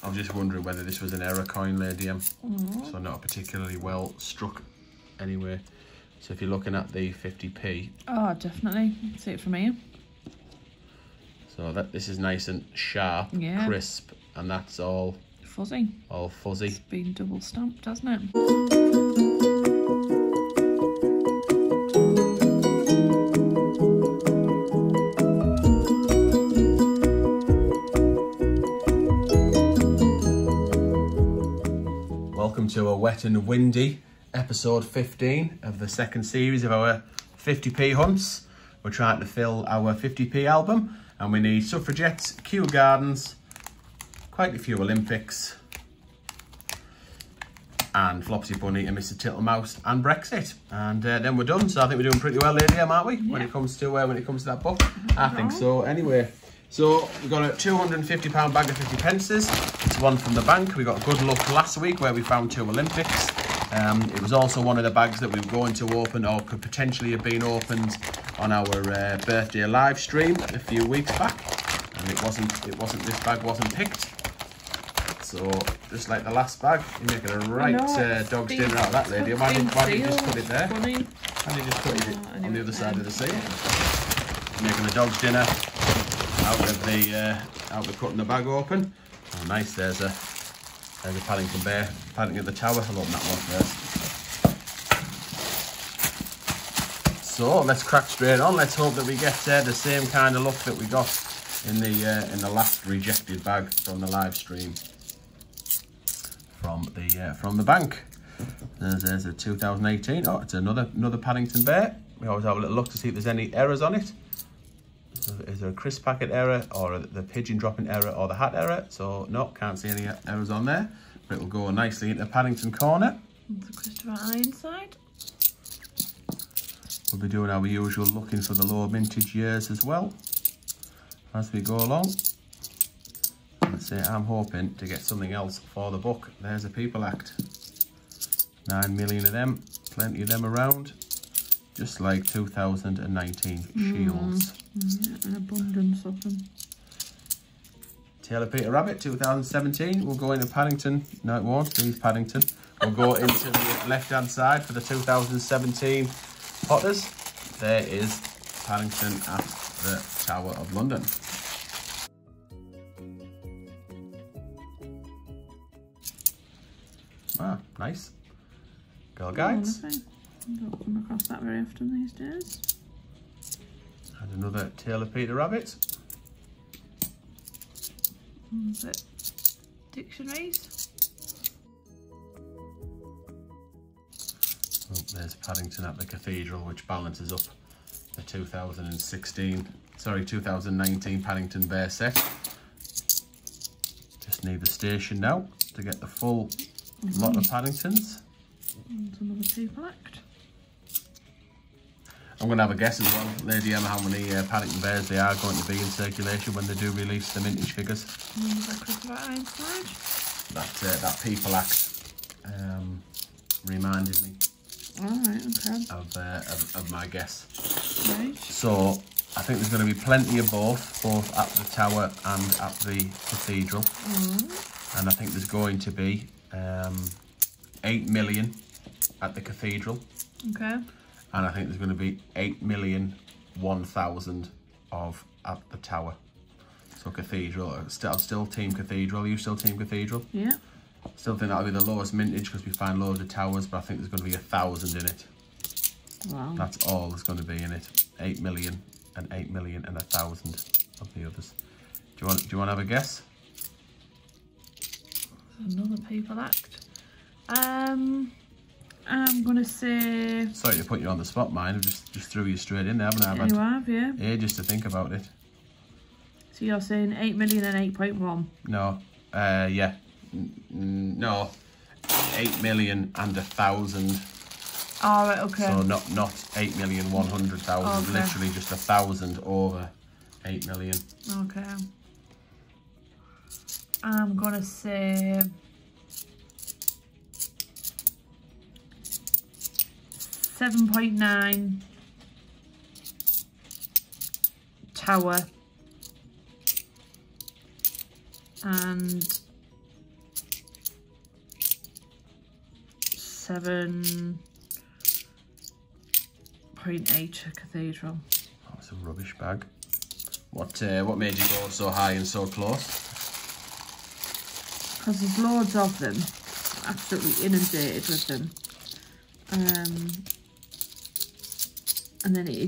I was just wondering whether this was an error coin, Lady M. Mm. So not particularly well struck anyway. So if you're looking at the 50p. Oh, definitely. See it from here. So that this is nice and sharp, yeah. Crisp, and that's all fuzzy. All fuzzy. It's been double stamped, hasn't it? To a wet and windy episode 15 of the second series of our 50p hunts. We're trying to fill our 50p album and we need Suffragettes, Kew Gardens, quite a few Olympics and Flopsy Bunny and Mr Tittlemouse and Brexit, and then we're done. So I think we're doing pretty well, Lady M, aren't we? Yeah. When it comes to that book, I think so anyway. So we've got a £250 bag of 50 pences. It's one from the bank. We got good luck last week where we found two Olympics. It was also one of the bags that we were going to open or could potentially have been opened on our birthday live stream a few weeks back. And it wasn't, this bag wasn't picked. So just like the last bag, you're making a right dog's dinner out of that, Lady. Why did you just put it there? Why did you just put it on the other side of the seat? You're making a dog's dinner out of cutting the bag open. Oh, nice. There's a Paddington bear. Paddington at the tower. I'll open that one first. So let's crack straight on. Let's hope that we get the same kind of luck that we got in the last rejected bag from the live stream from the bank. There's a 2018. Oh, it's another Paddington bear. We always have a little look to see if there's any errors on it. Is there a crisp packet error or the pigeon dropping error or the hat error? So no, can't see any errors on there. But it will go nicely into Paddington corner. There's a Christopher Ironside. We'll be doing our usual looking for the low vintage years as well as we go along. Let's see, I'm hoping to get something else for the book. There's a People Act. 9 million of them, plenty of them around. Just like 2019 shields. An abundance of them. Tale of Peter Rabbit, 2017. We'll go into Paddington. No, it won't. Please, Paddington. We'll go into the left-hand side for the 2017 Potters. There is Paddington at the Tower of London. Ah, nice. Girl Guides. Oh, don't come across that very often these days. And another Tale of Peter Rabbit. And the dictionaries. Oh, there's Paddington at the Cathedral, which balances up the 2019 Paddington bear set. Just need the station now to get the full lot of Paddingtons. And another People Act. I'm going to have a guess as well, Lady Emma, how many Paddington bears they are going to be in circulation when they do release the vintage figures. That People Act reminded me of my guess. Right. So I think there's going to be plenty of both at the Tower and at the Cathedral. Mm. And I think there's going to be 8 million at the Cathedral. Okay. And I think there's going to be 8,001,000 of at the Tower. So Cathedral, I'm still team Cathedral. Are you still team Cathedral? Yeah. Still think that'll be the lowest mintage because we find loads of towers, but I think there's going to be 1,000 in it. Wow. That's all there's going to be in it. 8 million and 8 million and 1,000 of the others. Do you want to have a guess? Another People Act. I'm going to say... Sorry to put you on the spot, mine. I just threw you straight in there, haven't I? You have, yeah. Ages to think about it. So you're saying 8 million and 8.1? No. Yeah. No. 8 million and 1,000. All right, okay. So not 8,100,000, okay. Literally just 1,000 over 8 million. Okay. I'm going to say... 7.9 Tower and 7.8 to Cathedral. Oh, that's a rubbish bag. What made you go so high and so close? Because there's loads of them. Absolutely inundated with them. And then they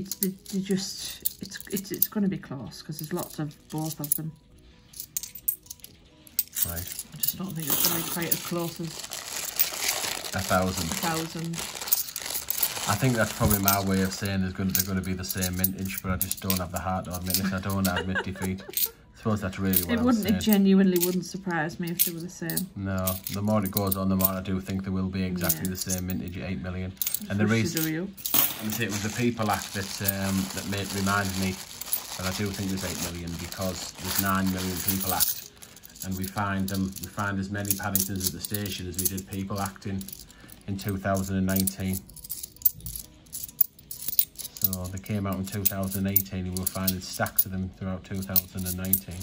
just, it's going to be close because there's lots of both of them. Right. I just don't think it's going to be quite as close as 1,000. 1,000. I think that's probably my way of saying they're going to be the same mintage, but I just don't have the heart to admit it. I don't want to admit defeat. I suppose that's really what I'm saying. It genuinely wouldn't surprise me if they were the same. No, the more it goes on, the more I do think they will be exactly the same mintage, 8 million. And the reason, it was the People Act that, that reminded me that I do think there's 8 million, because there's 9 million People Act, and we find as many Paddingtons at the station as we did people acting in 2019. So they came out in 2018 and we were finding stacks of them throughout 2019.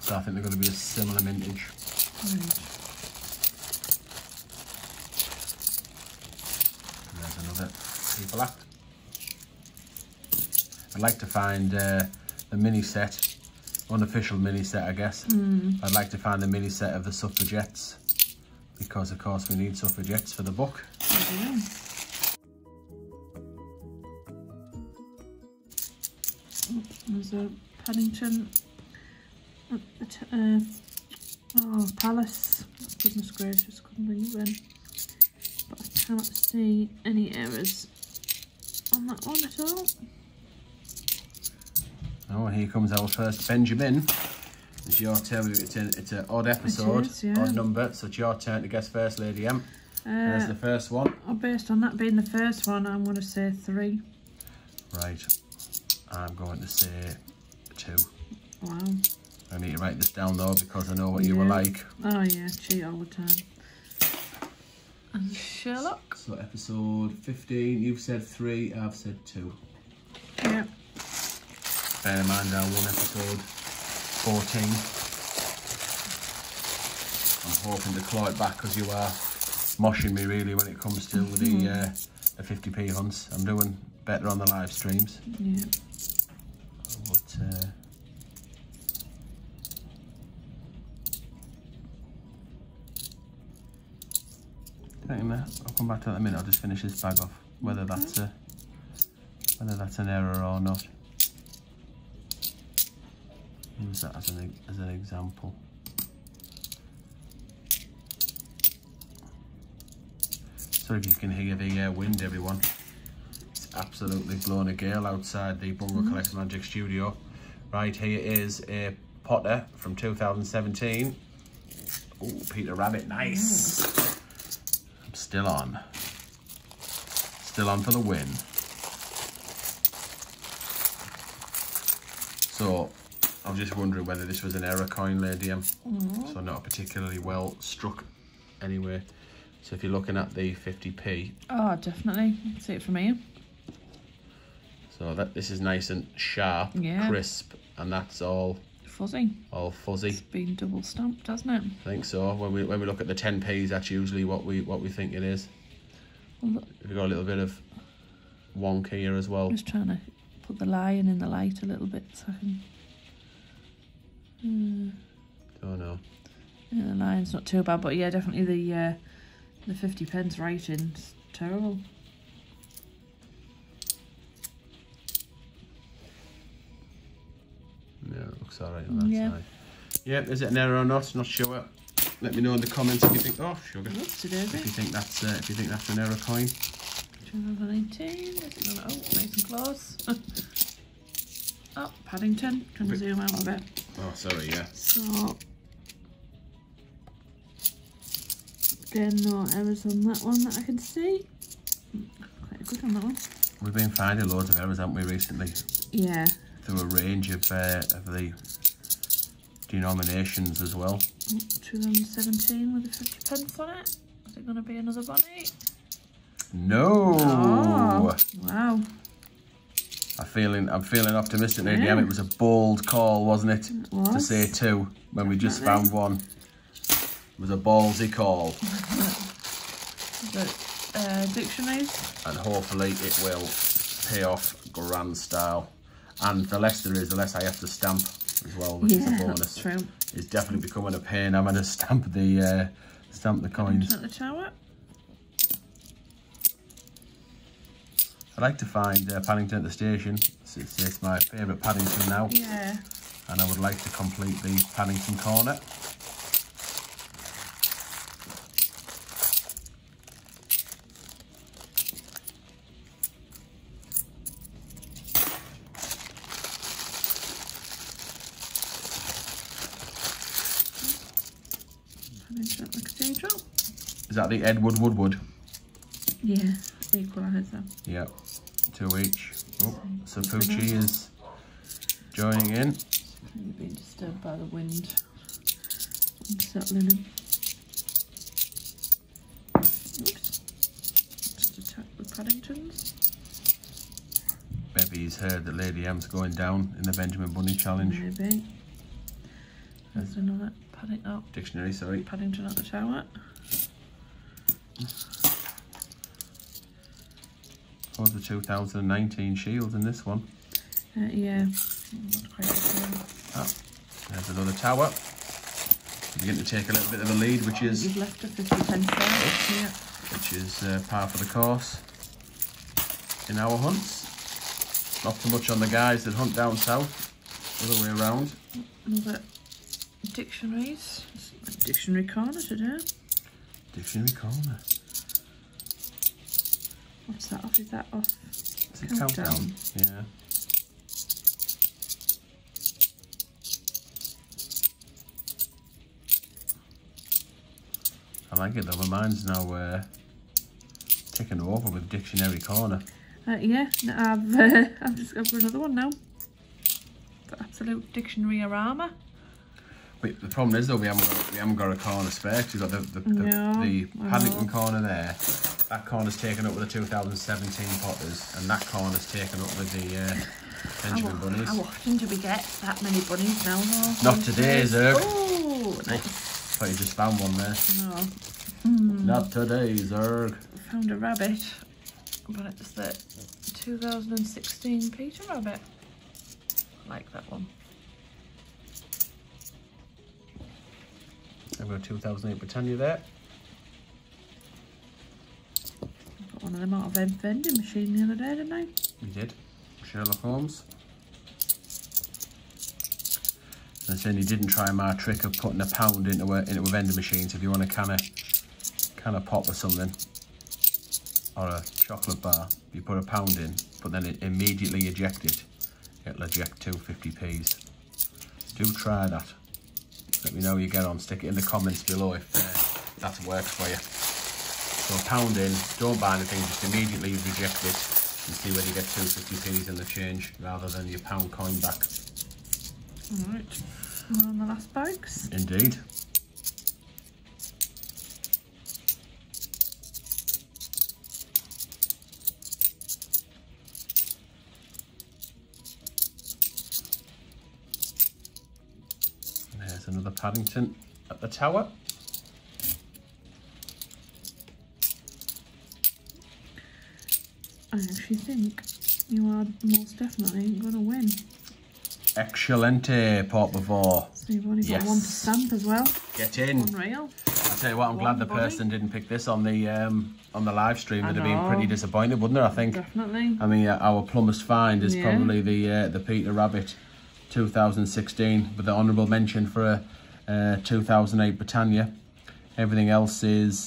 So I think they're going to be a similar mintage. Right. And there's another People Act. I'd like to find the mini set, unofficial mini set, I guess. I'd like to find a mini set of the Suffragettes, because of course we need Suffragettes for the book. Oh, there's a Paddington at the palace. Goodness gracious, couldn't bring it in, but I cannot see any errors on that one at all. Oh, here comes our first Benjamin. It's your turn. It's an odd episode, odd number, so it's your turn to guess first, Lady M. There's the first one. Based on that being the first one, I'm going to say 3. Right. I'm going to say 2. Wow. I need to write this down, though, because I know what you were like. Oh, yeah, cheat all the time. And Sherlock? So episode 15, you've said 3, I've said 2. Yeah. Bear in mind, I won episode 14. I'm hoping to claw it back, because you are moshing me really when it comes to the 50p hunts. I'm doing better on the live streams. Yeah. But I'll come back to that in a minute. I'll just finish this bag off, whether that's whether that's an error or not. Use that as an example. Sorry if you can hear the wind, everyone. It's absolutely blowing a gale outside the Bungle Collects Magic Studio. Right, here is a Potter from 2017. Oh, Peter Rabbit, nice. I'm still on. Still on for the win. So, I was just wondering whether this was an error coin, Lady M. So not particularly well struck anyway. So if you're looking at the 50p. Oh, definitely. See it from here. So that this is nice and sharp, crisp, and that's all fuzzy. All fuzzy. It's been double stamped, hasn't it? I think so. When we look at the 10p's, that's usually what we think it is. Well, we've got a little bit of wonk here as well. I'm just trying to put the lion in the light a little bit so I can. Don't know. Yeah, the line's not too bad, but yeah, definitely the 50p's writing's terrible. Yeah, it looks alright on that side. Yeah, is it an error or not? Not sure. Let me know in the comments if you think. Oh, sugar. If you think that's an error coin. 2019. Is it gonna, oh, nice and close. Oh, Paddington. Can I zoom out a bit? Oh, sorry, yeah. So, again, no errors on that one that I can see. Quite good on that one. We've been finding loads of errors, haven't we, recently? Yeah. Through a range of the denominations as well. 2017 with a 50p on it. Is it going to be another Bunny? No! Oh, wow. I'm feeling optimistic, Lady M. It was a bold call, wasn't it? It was. To say 2 when we just found 1. It was a ballsy call. the dictionaries. And hopefully it will pay off grand style. And the less there is, the less I have to stamp as well, which is a bonus. That's true. It's definitely becoming a pain. I'm going to stamp the coins. At the tower. I like to find Paddington at the station. It's my favourite Paddington now. Yeah. And I would like to complete the Paddington corner. Is that the Edward Woodward? Yeah, equal, I heard so. Yeah, two each. Oh, so Poochie is joining in. You've been disturbed by the wind. I'm settling in. Oops. Just attack the Paddingtons. Maybe he's heard that Lady M's going down in the Benjamin Bunny challenge. Maybe. There's another Paddington. Oh, dictionary, sorry. Paddington at the tower. Oh, the 2019 shield in this one. Yeah. Not quite sure. Oh, there's another tower. You're going to take a little bit of a lead, which is... You've left a 50p there. Yeah. Which is par for the course in our hunts. Not so much on the guys that hunt down south. Other way around. Another dictionaries. It's a dictionary corner today. Dictionary corner. What's that off? Is that off? It's a Countdown. Yeah. I like it though. My mind's now taken over with dictionary corner. Yeah, I've just got another one now. The absolute dictionary-arama. The problem is though, we haven't got a corner spare, because you've got the Paddington corner there. That corner's taken up with the 2017 Potters, and that corner's taken up with the Benjamin Bunnies. How often do we get that many bunnies now? Not today, Zerg. Oh, nice. I thought you just found one there. No. Mm. Not today, Zerg. I found a rabbit, but it's the 2016 Peter Rabbit. I like that one. I've got a 2008 Britannia there. I got one of them out of a vending machine the other day, didn't I? You did. Sherlock Holmes. And saying you didn't try my trick of putting a pound into a vending machine, so if you want a can of pop or something, or a chocolate bar, you put a pound in, but then it immediately ejected. It'll eject 2 50p's. Do try that. Let me know how you get on. Stick it in the comments below if that works for you. So pound in, don't buy anything, just immediately reject it and see whether you get 2 50p's in the change rather than your pound coin back. Alright, one of my last bags. Indeed. Another Paddington at the tower. I actually think you are most definitely going to win. Excellente, por favor. So you've only got one to stamp as well. Get in. Unreal. I tell you what, I'm glad the person didn't pick this on the live stream. They'd have been pretty disappointed, wouldn't they? I think. Definitely. I mean, our plumbest find is probably the Peter Rabbit. 2016 with the honourable mention for a 2008 Britannia. Everything else is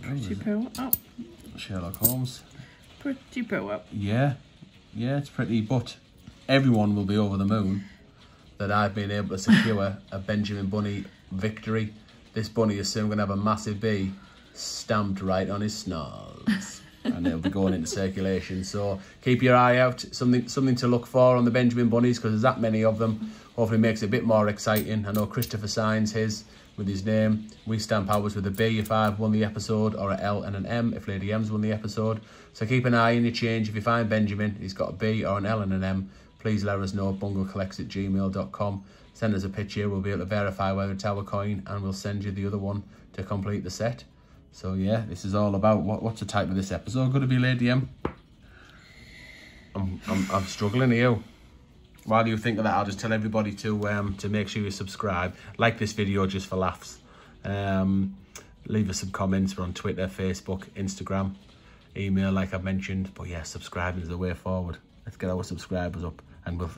pretty poor. Oh. Sherlock Holmes. Pretty poor. Yeah, yeah, it's pretty. But everyone will be over the moon that I've been able to secure a Benjamin Bunny victory. This bunny is soon going to have a massive B stamped right on his snarls. And it'll be going into circulation, so keep your eye out. Something to look for on the Benjamin Bunnies, because there's that many of them. Hopefully makes it a bit more exciting. I know Christopher signs his with his name. We stamp ours with a B if I've won the episode, or an L and an M if Lady M's won the episode. So keep an eye on your change. If you find Benjamin, he's got a B or an L and an M, please let us know. bunglecollects@gmail.com. Send us a picture. We'll be able to verify whether it's our coin, and we'll send you the other one to complete the set. So yeah, this is all about what's the type of this episode going to be, Lady M? I'm struggling here. While you think of that, I'll just tell everybody to make sure you subscribe, like this video just for laughs. Leave us some comments. We're on Twitter, Facebook, Instagram, email, like I've mentioned. But yeah, subscribing is the way forward. Let's get our subscribers up, and we'll.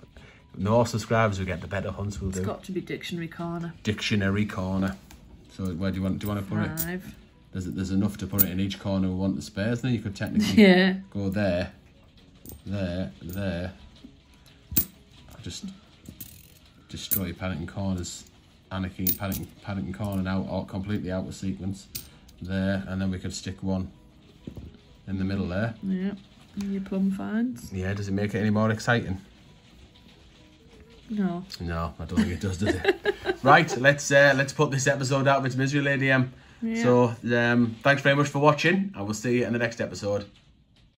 The more subscribers we get, the better hunts we'll do. It's got to be Dictionary Corner. Dictionary Corner. So where do you want? Do you want to put it? There's enough to put it in each corner we want to spare, isn't there? You could technically go there, there, there. I'll just destroy Paddington Corner's anarchy and Paddington Corner now, or completely out of sequence. There, and then we could stick one in the middle there. Yeah, your plum finds. Yeah, does it make it any more exciting? No. No, I don't think it does it? Right, let's put this episode out of its misery, Lady M. Yeah. So, thanks very much for watching. I will see you in the next episode.